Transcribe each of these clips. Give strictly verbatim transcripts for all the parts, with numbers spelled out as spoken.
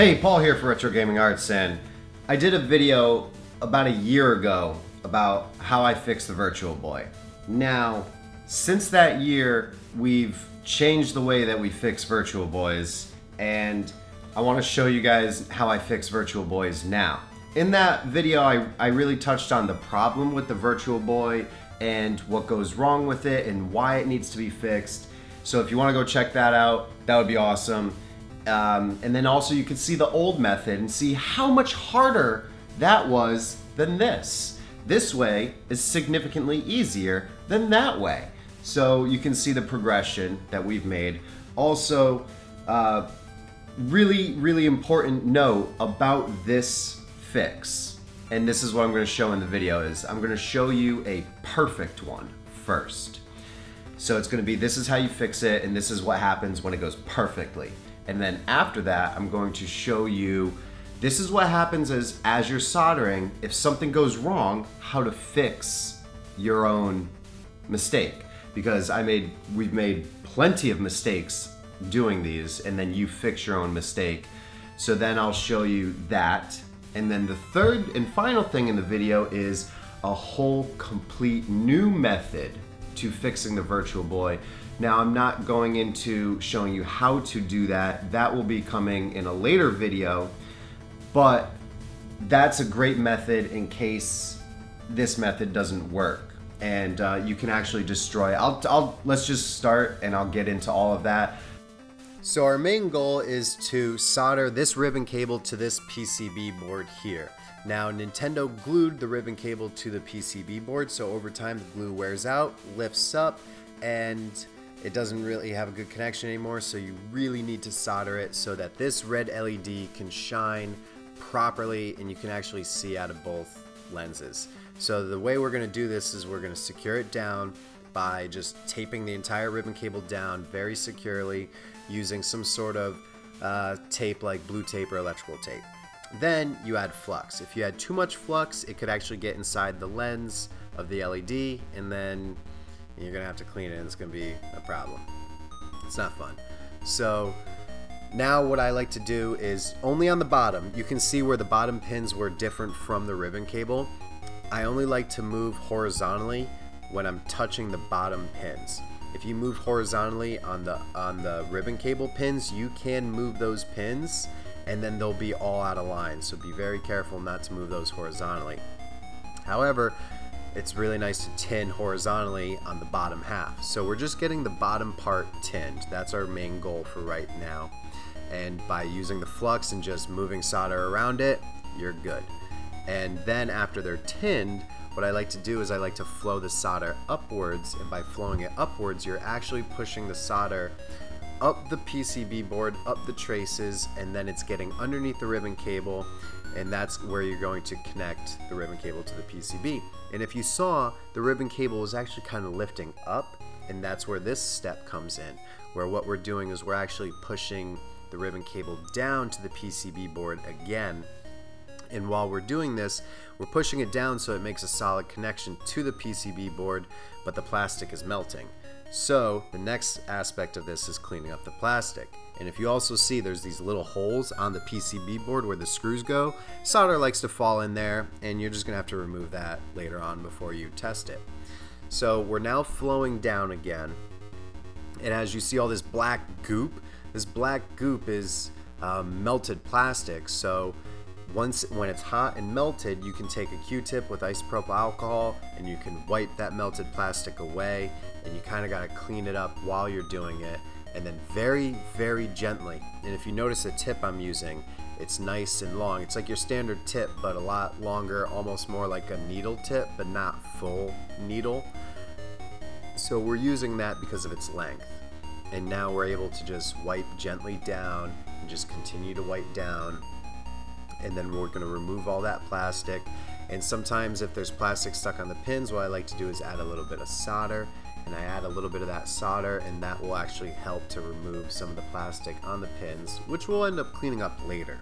Hey, Paul here for Retro Gaming Arts, and I did a video about a year ago about how I fixed the Virtual Boy. Now, since that year, we've changed the way that we fix Virtual Boys, and I want to show you guys how I fix Virtual Boys now. In that video, I, I really touched on the problem with the Virtual Boy and what goes wrong with it and why it needs to be fixed. So if you want to go check that out, that would be awesome. Um, and then also you can see the old method and see how much harder that was than this. This way is significantly easier than that way. So you can see the progression that we've made. Also, uh, really, really important note about this fix, and this is what I'm going to show in the video, is I'm going to show you a perfect one first. So it's going to be, this is how you fix it, and this is what happens when it goes perfectly. And then after that, I'm going to show you, this is what happens as, as you're soldering, if something goes wrong, how to fix your own mistake. Because I made, we've made plenty of mistakes doing these, and then you fix your own mistake. So then I'll show you that. And then the third and final thing in the video is a whole complete new method to fixing the Virtual Boy. Now, I'm not going into showing you how to do that. That will be coming in a later video, but that's a great method in case this method doesn't work. And uh, you can actually destroy, I'll, I'll, let's just start and I'll get into all of that. So our main goal is to solder this ribbon cable to this P C B board here. Now, Nintendo glued the ribbon cable to the P C B board, so over time the glue wears out, lifts up, and it doesn't really have a good connection anymore, so you really need to solder it so that this red L E D can shine properly and you can actually see out of both lenses. So the way we're going to do this is we're going to secure it down by just taping the entire ribbon cable down very securely using some sort of uh, tape like blue tape or electrical tape. Then you add flux. If you add too much flux, it could actually get inside the lens of the L E D, and then you're gonna have to clean it and it's gonna be a problem. It's not fun. So now what I like to do is only on the bottom, you can see where the bottom pins were different from the ribbon cable. I only like to move horizontally when I'm touching the bottom pins. If you move horizontally on the, on the ribbon cable pins, you can move those pins and then they'll be all out of line. So be very careful not to move those horizontally. However, it's really nice to tin horizontally on the bottom half. So we're just getting the bottom part tinned. That's our main goal for right now. And by using the flux and just moving solder around it, you're good. And then after they're tinned, what I like to do is I like to flow the solder upwards, and by flowing it upwards, you're actually pushing the solder up the P C B board, up the traces, and then it's getting underneath the ribbon cable, and that's where you're going to connect the ribbon cable to the P C B. And if you saw, the ribbon cable was actually kind of lifting up, and that's where this step comes in, where what we're doing is we're actually pushing the ribbon cable down to the P C B board again. And while we're doing this, we're pushing it down so it makes a solid connection to the P C B board, but the plastic is melting. So the next aspect of this is cleaning up the plastic. And if you also see, there's these little holes on the P C B board where the screws go. Solder likes to fall in there, and you're just gonna have to remove that later on before you test it. So we're now flowing down again. And as you see all this black goop, this black goop is um, melted plastic. So once, when it's hot and melted, you can take a Q-tip with isopropyl alcohol and you can wipe that melted plastic away, and you kind of got to clean it up while you're doing it, and then very, very gently. And if you notice the tip I'm using, it's nice and long. It's like your standard tip, but a lot longer, almost more like a needle tip, but not full needle. So we're using that because of its length. And now we're able to just wipe gently down and just continue to wipe down. And then we're going to remove all that plastic. And sometimes if there's plastic stuck on the pins, what I like to do is add a little bit of solder, and I add a little bit of that solder, and that will actually help to remove some of the plastic on the pins, which we'll end up cleaning up later.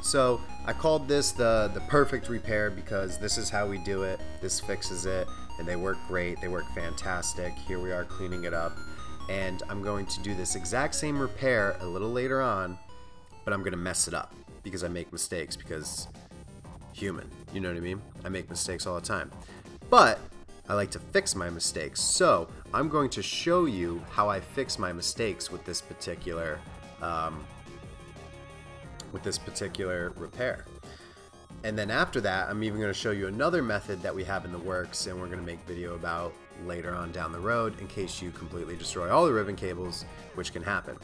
So I called this the, the perfect repair because this is how we do it. This fixes it, and they work great. They work fantastic. Here we are cleaning it up, and I'm going to do this exact same repair a little later on, but I'm going to mess it up. because I make mistakes, because human, you know what I mean? I make mistakes all the time. But I like to fix my mistakes, so I'm going to show you how I fix my mistakes with this particular um, with this particular repair. And then after that, I'm even going to show you another method that we have in the works, and we're going to make video about later on down the road in case you completely destroy all the ribbon cables, which can happen.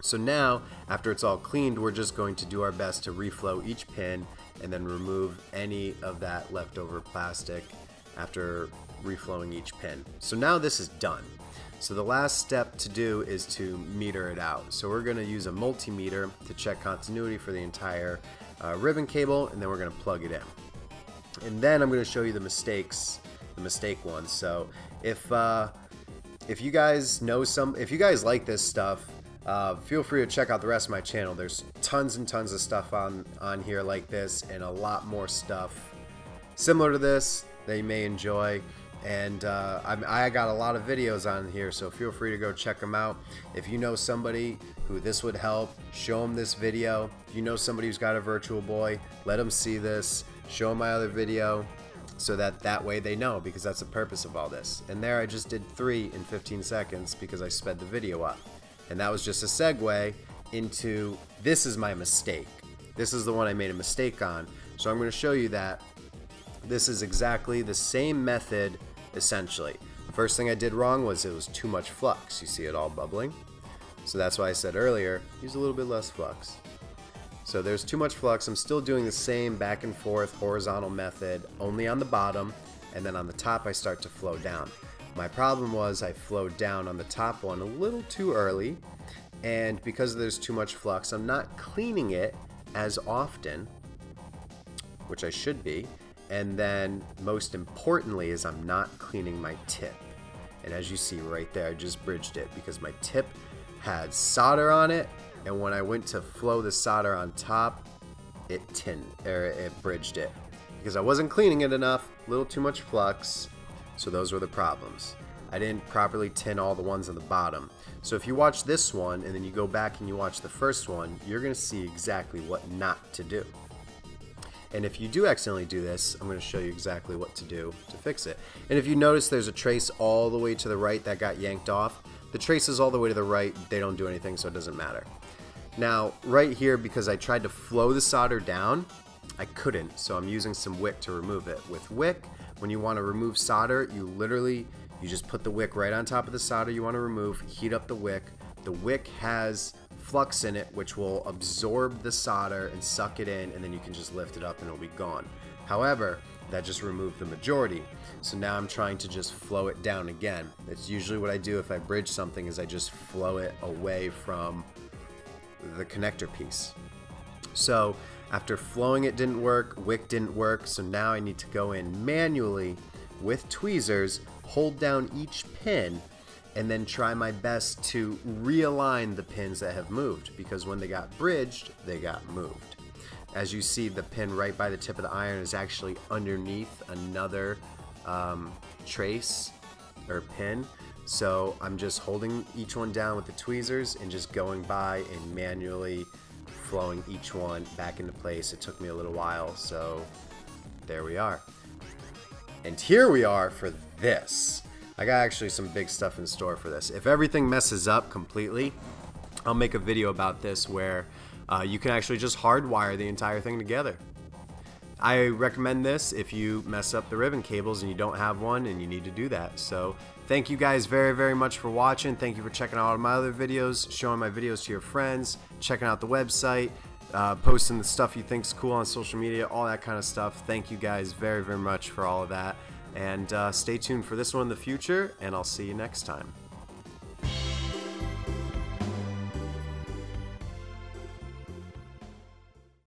So now, after it's all cleaned, we're just going to do our best to reflow each pin and then remove any of that leftover plastic after reflowing each pin. So now this is done. So the last step to do is to meter it out. So we're going to use a multimeter to check continuity for the entire uh, ribbon cable, and then we're going to plug it in. And then I'm going to show you the mistakes, the mistake ones. So if uh, if you guys know some, if you guys like this stuff, uh, feel free to check out the rest of my channel. There's tons and tons of stuff on on here like this, and a lot more stuff similar to this that you may enjoy. And uh, I, I got a lot of videos on here, so feel free to go check them out. If you know somebody who this would help, show them this video. If you know somebody who's got a Virtual Boy, let them see this, show them my other video, so that that way they know, because that's the purpose of all this. And there I just did three in fifteen seconds because I sped the video up. And that was just a segue into, this is my mistake. This is the one I made a mistake on, so I'm going to show you that this is exactly the same method, essentially. The first thing I did wrong was it was too much flux. You see it all bubbling. So that's why I said earlier, use a little bit less flux. So there's too much flux. I'm still doing the same back and forth horizontal method, only on the bottom, and then on the top I start to flow down. My problem was I flowed down on the top one a little too early, and because there's too much flux, I'm not cleaning it as often, which I should be. And then most importantly is I'm not cleaning my tip. And as you see right there, I just bridged it because my tip had solder on it, and when I went to flow the solder on top, it tin or it bridged it because I wasn't cleaning it enough, a little too much flux. So those were the problems. I didn't properly tin all the ones on the bottom. So if you watch this one and then you go back and you watch the first one, you're gonna see exactly what not to do. And if you do accidentally do this, I'm going to show you exactly what to do to fix it. And if you notice, there's a trace all the way to the right that got yanked off. The trace is all the way to the right. They don't do anything, so it doesn't matter. Now, right here, because I tried to flow the solder down, I couldn't, so I'm using some wick to remove it. With wick, when you want to remove solder, you literally, you just put the wick right on top of the solder you want to remove, heat up the wick. The wick has flux in it, which will absorb the solder and suck it in, and then you can just lift it up and it'll be gone. However, that just removed the majority. So now I'm trying to just flow it down again. That's usually what I do if I bridge something, is I just flow it away from the connector piece. So after flowing, it didn't work, wick didn't work, so now I need to go in manually with tweezers, hold down each pin, and then try my best to realign the pins that have moved, because when they got bridged, they got moved. As you see, the pin right by the tip of the iron is actually underneath another um, trace or pin. So I'm just holding each one down with the tweezers and just going by and manually flowing each one back into place. It took me a little while, so there we are. And here we are for this. I got actually some big stuff in store for this. If everything messes up completely, I'll make a video about this where uh, you can actually just hardwire the entire thing together. I recommend this if you mess up the ribbon cables and you don't have one and you need to do that. So thank you guys very, very much for watching. Thank you for checking out all my other videos, showing my videos to your friends, checking out the website, uh, posting the stuff you think's cool on social media, all that kind of stuff. Thank you guys very, very much for all of that. And uh, stay tuned for this one in the future, and I'll see you next time.